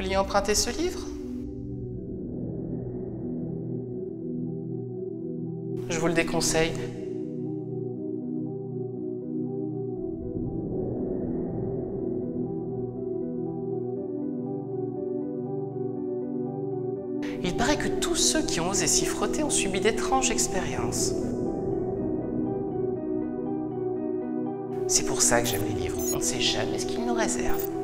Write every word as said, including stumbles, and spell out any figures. vouliez emprunter ce livre? Je vous le déconseille. Il paraît que tous ceux qui ont osé s'y frotter ont subi d'étranges expériences. C'est pour ça que j'aime les livres, on ne sait jamais ce qu'ils nous réservent.